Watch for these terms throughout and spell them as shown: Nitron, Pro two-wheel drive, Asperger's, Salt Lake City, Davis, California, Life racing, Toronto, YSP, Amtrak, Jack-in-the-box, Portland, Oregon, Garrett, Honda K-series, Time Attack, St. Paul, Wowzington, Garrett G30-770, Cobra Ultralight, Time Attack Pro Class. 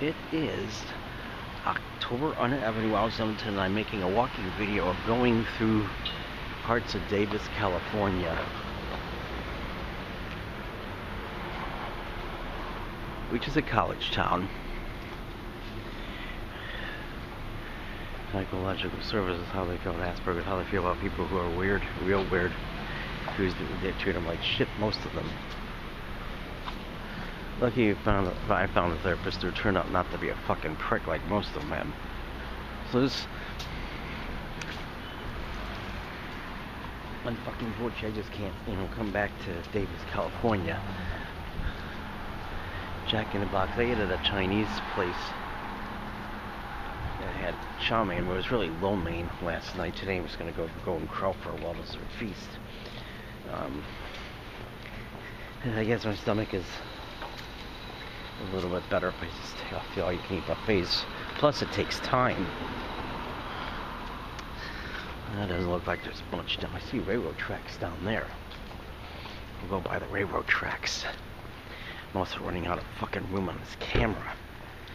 It is October on Avenue Wowzington, and I'm making a walking video of going through parts of Davis, California. Which is a college town. Psychological services, how they feel about Asperger's, how they feel about people who are weird, real weird. They treat them like shit, most of them. Lucky I found a therapist who turned out not to be a fucking prick like most of them. So this unfucking porch, I just can't, come back to Davis, California. Jack-in-the-box. I ate at a Chinese place that had chow mein, but it was really lo mein last night. Today I'm just going to go and crawl for a well-deserved feast. I guess my stomach is a little bit better if I just take off the all-you-can-eat buffets. Plus, it takes time. That doesn't look like there's much down. I see railroad tracks down there. We'll go by the railroad tracks. I'm also running out of fucking room on this camera.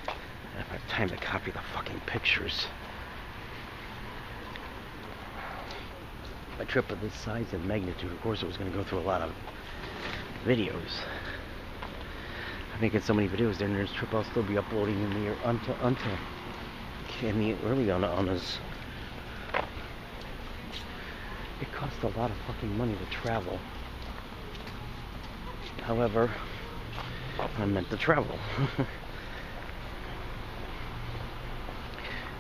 I don't have time to copy the fucking pictures. A trip of this size and magnitude, of course, it was going to go through a lot of videos. I'm making so many videos during this trip, I'll still be uploading in the year early on. It costs a lot of fucking money to travel. However, I meant to travel.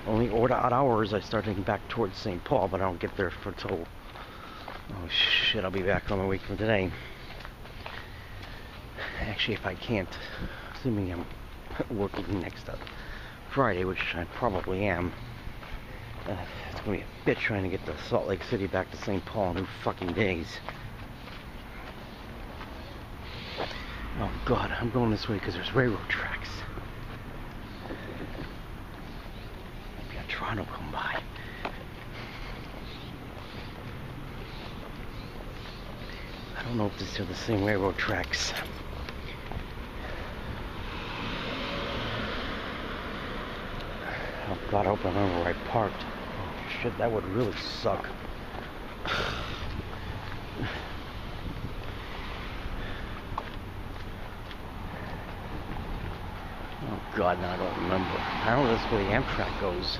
Only odd hours I start heading back towards St. Paul, but I don't get there for till... Oh shit, I'll be back on a week from today. Actually, if I can't, assuming I'm working next up Friday, which I probably am, it's going to be a bitch trying to get to Salt Lake City back to St. Paul in 2 fucking days. Oh god, I'm going this way because there's railroad tracks. Maybe a Toronto come by. I don't know if these are the same railroad tracks. Oh god, I hope I remember where I parked. Oh shit, that would really suck. Oh god, now I don't remember. I don't know if that's where the Amtrak goes.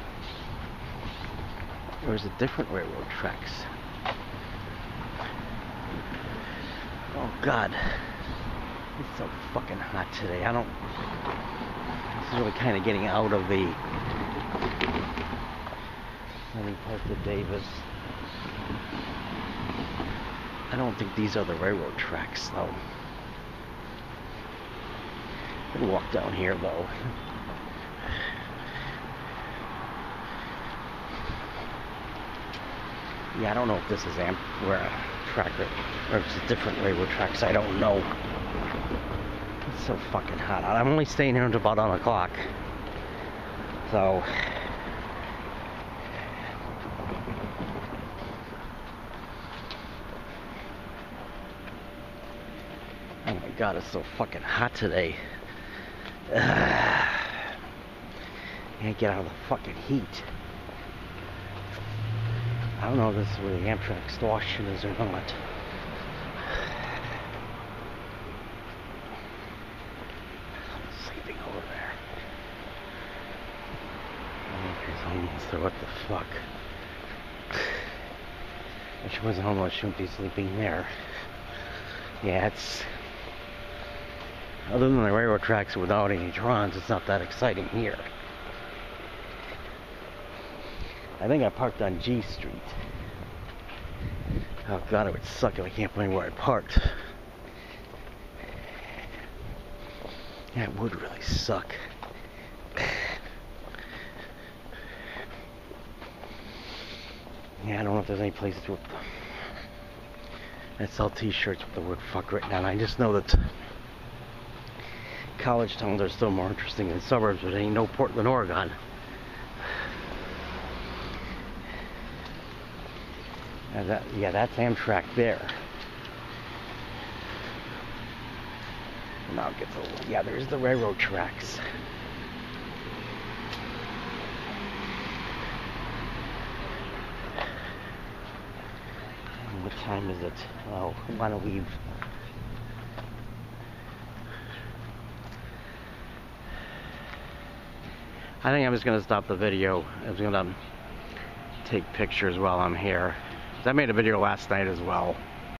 Or is it different railroad tracks? Oh god, it's so fucking hot today. This is really kind of getting out of the parts of Davis. I don't think these are the railroad tracks though. I could walk down here though. Yeah, I don't know if this is or if it's a different railroad tracks. I don't know. It's so fucking hot out. I'm only staying here until about 11 o'clock. So... Oh my god, it's so fucking hot today. Can't get out of the fucking heat. I don't know if this is where the Amtrak station is or not. I'm sleeping over there. She's homeless, so what the fuck? If she wasn't homeless, she wouldn't be sleeping there. Yeah, it's... Other than the railroad tracks without any trons, it's not that exciting here. I think I parked on G Street. Oh god, it would suck if I can't find where I parked. That would really suck. Yeah, I don't know if there's any places with... I sell t-shirts with the word fuck written on. I just know that... college towns are still more interesting than suburbs, but ain't no Portland, Oregon. Yeah, that's Amtrak there. Now it gets a little... Yeah, there's the railroad tracks. time is it? Oh, I want to leave. I think I'm just going to stop the video. I'm going to take pictures while I'm here. I made a video last night as well.